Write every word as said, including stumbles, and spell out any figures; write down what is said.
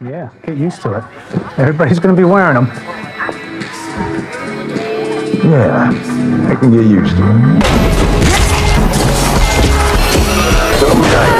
Yeah, get used to it. Everybody's going to be wearing them. Yeah, I can get used to it.